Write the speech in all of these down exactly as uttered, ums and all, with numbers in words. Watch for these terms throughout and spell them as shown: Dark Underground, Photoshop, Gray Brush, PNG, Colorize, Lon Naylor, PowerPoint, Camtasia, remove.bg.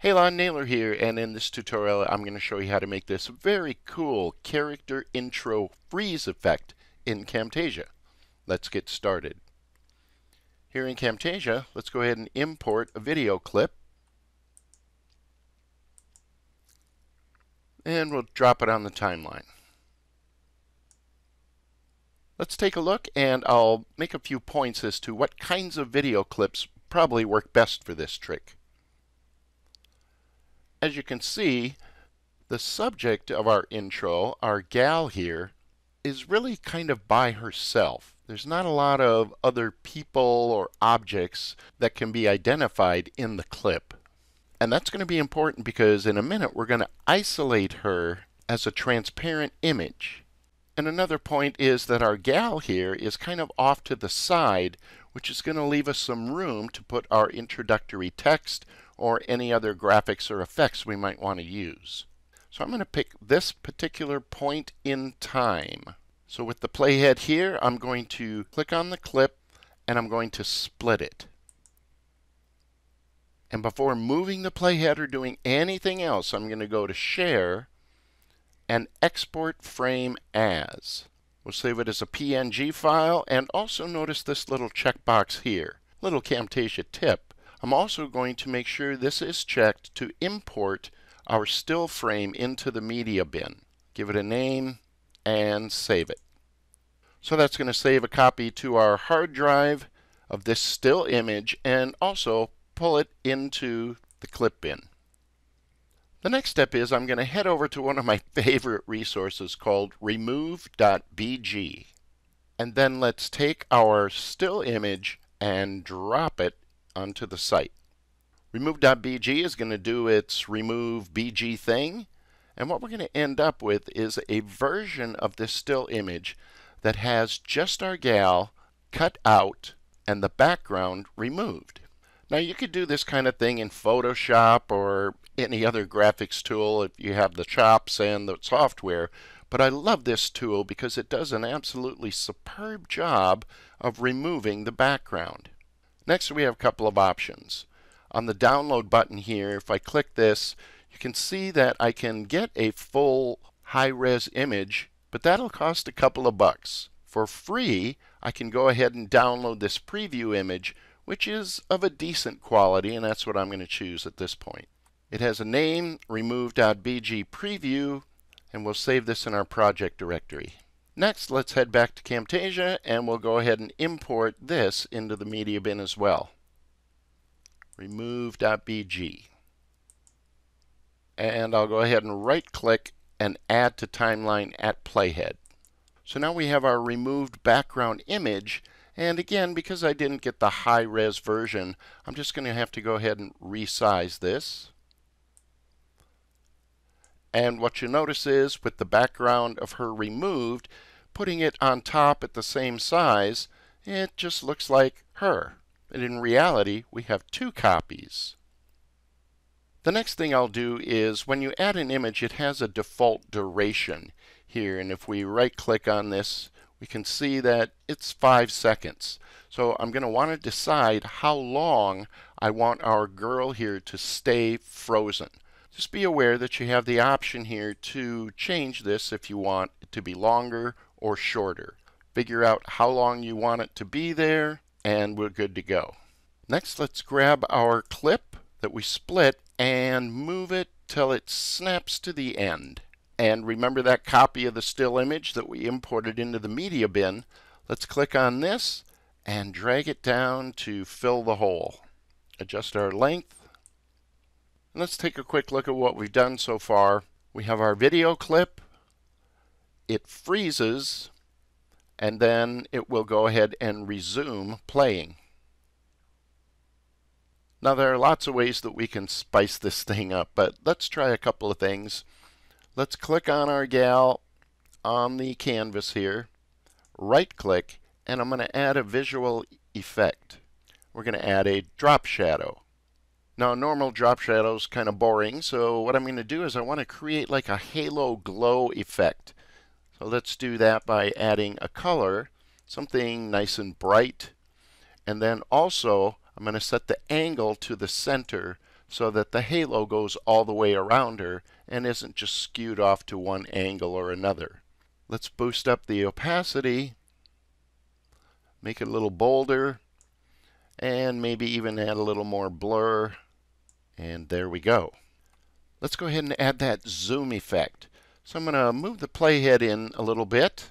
Hey, Lon Naylor here, and in this tutorial I'm going to show you how to make this very cool character intro freeze effect in Camtasia. Let's get started. Here in Camtasia, let's go ahead and import a video clip. And we'll drop it on the timeline. Let's take a look, and I'll make a few points as to what kinds of video clips probably work best for this trick. As you can see, the subject of our intro, our gal here, is really kind of by herself. There's not a lot of other people or objects that can be identified in the clip. And that's going to be important because in a minute we're going to isolate her as a transparent image. And another point is that our gal here is kind of off to the side, which is going to leave us some room to put our introductory text or any other graphics or effects we might want to use. So I'm going to pick this particular point in time. So with the playhead here, I'm going to click on the clip and I'm going to split it. And before moving the playhead or doing anything else, I'm going to go to Share and Export Frame As. We'll save it as a P N G file, and also notice this little checkbox here. Little Camtasia tip. I'm also going to make sure this is checked to import our still frame into the media bin. Give it a name and save it. So that's going to save a copy to our hard drive of this still image and also pull it into the clip bin. The next step is I'm going to head over to one of my favorite resources called remove dot B G. And then let's take our still image and drop it onto the site. remove dot B G is going to do its remove B G thing. And what we're going to end up with is a version of this still image that has just our gal cut out and the background removed. Now you could do this kind of thing in Photoshop or any other graphics tool if you have the chops and the software, but I love this tool because it does an absolutely superb job of removing the background. Next we have a couple of options. On the download button here, if I click this, you can see that I can get a full high-res image, but that'll cost a couple of bucks. For free, I can go ahead and download this preview image, which is of a decent quality, and that's what I'm going to choose at this point. It has a name, remove dot B G preview, and we'll save this in our project directory. Next, let's head back to Camtasia, and we'll go ahead and import this into the media bin as well. remove dot B G. And I'll go ahead and right-click and add to timeline at playhead. So now we have our removed background image. And again, because I didn't get the high-res version, I'm just going to have to go ahead and resize this. And what you'll notice is, with the background of her removed, putting it on top at the same size, it just looks like her. And in reality, we have two copies. The next thing I'll do is, when you add an image, it has a default duration here. And if we right-click on this, we can see that it's five seconds. So I'm going to want to decide how long I want our girl here to stay frozen. Just be aware that you have the option here to change this if you want it to be longer or shorter. Figure out how long you want it to be there, and we're good to go. Next, let's grab our clip that we split and move it till it snaps to the end. And remember that copy of the still image that we imported into the media bin. Let's click on this and drag it down to fill the hole. Adjust our length. And let's take a quick look at what we've done so far. We have our video clip. It freezes, and then it will go ahead and resume playing. Now there are lots of ways that we can spice this thing up, but let's try a couple of things. Let's click on our gal on the canvas here, right click, and I'm going to add a visual effect. We're going to add a drop shadow. Now a normal drop shadow is kind of boring, so what I'm going to do is I want to create like a halo glow effect. So let's do that by adding a color, something nice and bright. And then also I'm going to set the angle to the center so that the halo goes all the way around her and isn't just skewed off to one angle or another. Let's boost up the opacity, make it a little bolder, and maybe even add a little more blur. And there we go. Let's go ahead and add that zoom effect. So I'm going to move the playhead in a little bit.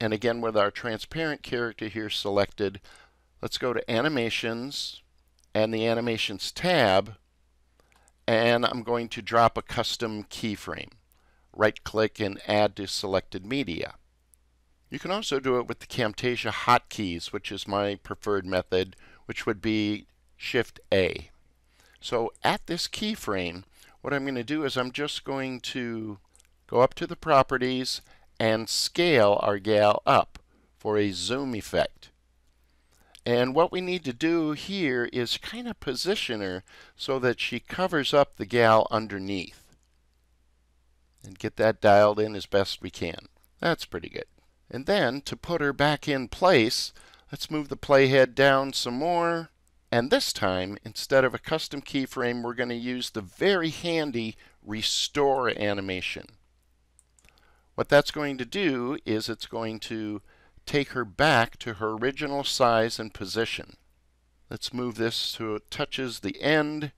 And again, with our transparent character here selected, let's go to Animations and the Animations tab. And I'm going to drop a custom keyframe. Right-click and Add to Selected Media. You can also do it with the Camtasia hotkeys, which is my preferred method, which would be Shift A. So at this keyframe, what I'm going to do is I'm just going to go up to the Properties and scale our gal up for a zoom effect. And what we need to do here is kind of position her so that she covers up the gal underneath. And get that dialed in as best we can. That's pretty good. And then to put her back in place, let's move the playhead down some more. And this time, instead of a custom keyframe, we're going to use the very handy restore animation. What that's going to do is it's going to take her back to her original size and position. Let's move this so it touches the end.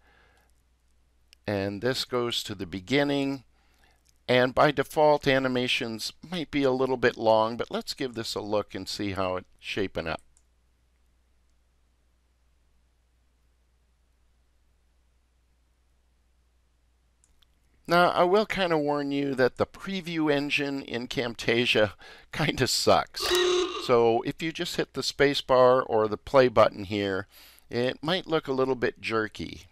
And this goes to the beginning. And by default, animations might be a little bit long, but let's give this a look and see how it's shaping up. Now, I will kind of warn you that the preview engine in Camtasia kind of sucks. So if you just hit the spacebar or the play button here, it might look a little bit jerky.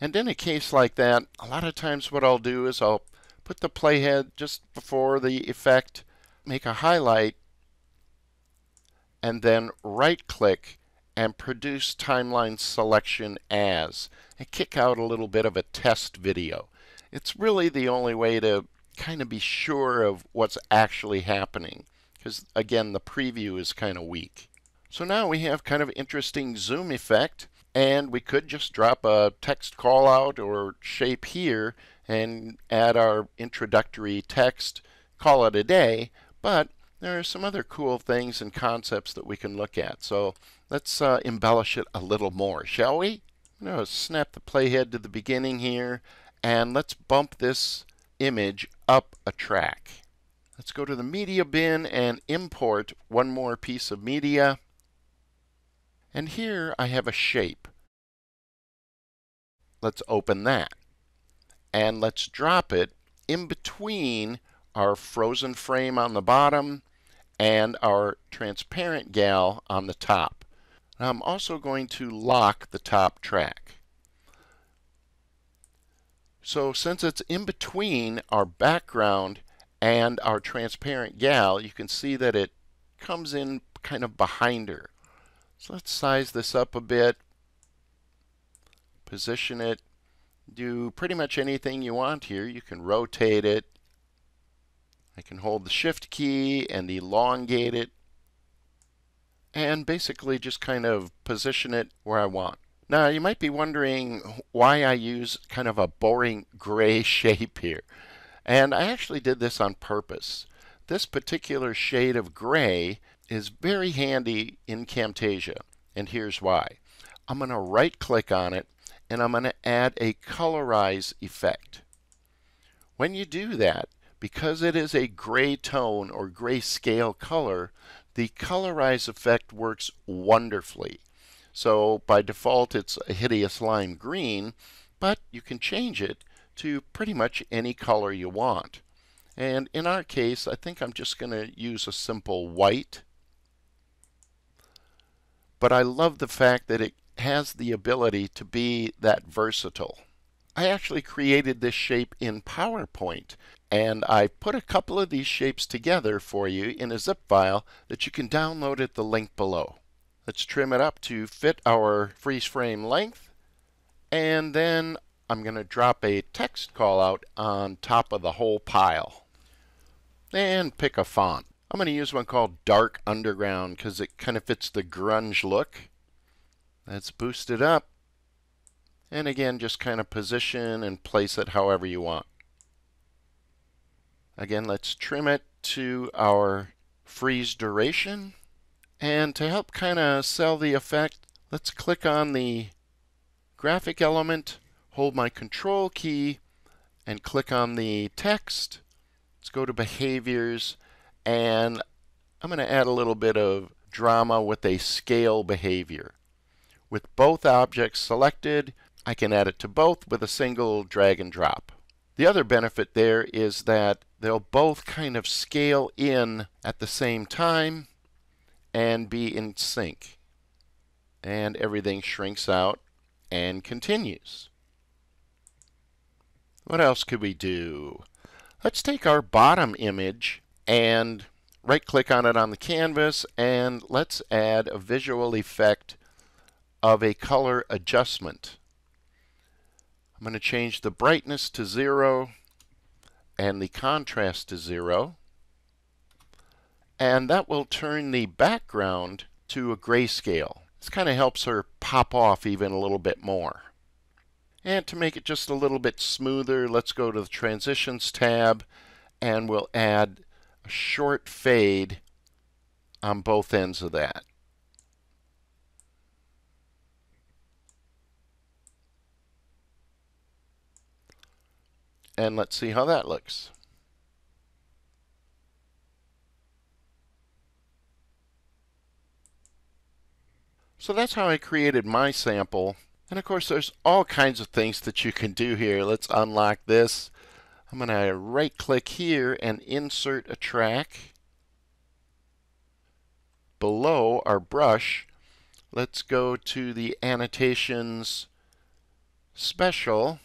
And in a case like that, a lot of times what I'll do is I'll put the playhead just before the effect, make a highlight, and then right-click and produce timeline selection as, and kick out a little bit of a test video. It's really the only way to kind of be sure of what's actually happening, because again, the preview is kind of weak. So now we have kind of interesting zoom effect, and we could just drop a text callout or shape here and add our introductory text, call it a day, but there are some other cool things and concepts that we can look at. So let's uh, embellish it a little more, shall we? I'm going to snap the playhead to the beginning here, and let's bump this image up a track. Let's go to the media bin and import one more piece of media. And here I have a shape. Let's open that. And let's drop it in between our frozen frame on the bottom and our transparent gal on the top. And I'm also going to lock the top track. So since it's in between our background and our transparent gal, you can see that it comes in kind of behind her. So let's size this up a bit, position it. Do pretty much anything you want here. You can rotate it. I can hold the Shift key and elongate it. And basically just kind of position it where I want. Now you might be wondering why I use kind of a boring gray shape here. And I actually did this on purpose. This particular shade of gray is very handy in Camtasia. And here's why. I'm going to right click on it. And I'm going to add a colorize effect. When you do that, because it is a gray tone or grayscale color, the colorize effect works wonderfully. So by default, it's a hideous lime green, but you can change it to pretty much any color you want. And in our case, I think I'm just going to use a simple white. But I love the fact that it has the ability to be that versatile. I actually created this shape in PowerPoint, and I put a couple of these shapes together for you in a zip file that you can download at the link below. Let's trim it up to fit our freeze frame length, and then I'm going to drop a text callout on top of the whole pile. And pick a font. I'm going to use one called Dark Underground because it kind of fits the grunge look. Let's boost it up. And again, just kind of position and place it however you want. Again, let's trim it to our freeze duration. And to help kind of sell the effect, let's click on the graphic element, hold my control key, and click on the text. Let's go to behaviors, and I'm going to add a little bit of drama with a scale behavior. With both objects selected, I can add it to both with a single drag and drop. The other benefit there is that they'll both kind of scale in at the same time and be in sync. And everything shrinks out and continues. What else could we do? Let's take our bottom image and right-click on it on the canvas, and let's add a visual effect of a color adjustment. I'm going to change the brightness to zero and the contrast to zero. And that will turn the background to a grayscale. This kind of helps her pop off even a little bit more. And to make it just a little bit smoother, let's go to the Transitions tab, and we'll add a short fade on both ends of that. And let's see how that looks. So that's how I created my sample. And of course, there's all kinds of things that you can do here. Let's unlock this. I'm going to right click here and insert a track. Below our brush, let's go to the annotations special,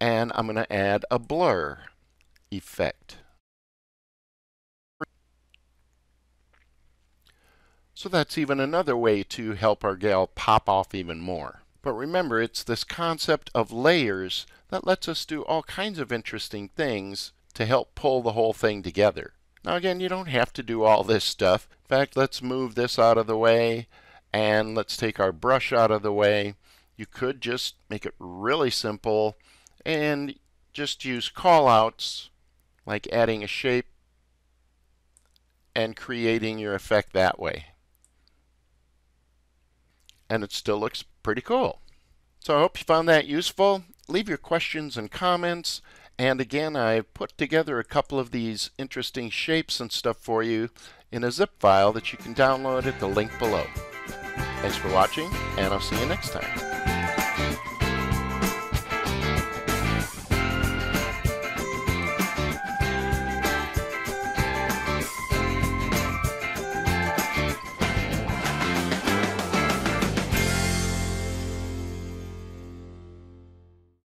and I'm going to add a blur effect. So that's even another way to help our gal pop off even more. But remember, it's this concept of layers that lets us do all kinds of interesting things to help pull the whole thing together. Now again, you don't have to do all this stuff. In fact, let's move this out of the way, and let's take our brush out of the way. You could just make it really simple and just use callouts, like adding a shape and creating your effect that way. And it still looks pretty cool. So I hope you found that useful. Leave your questions and comments. And again, I put together a couple of these interesting shapes and stuff for you in a zip file that you can download at the link below. Thanks for watching, and I'll see you next time.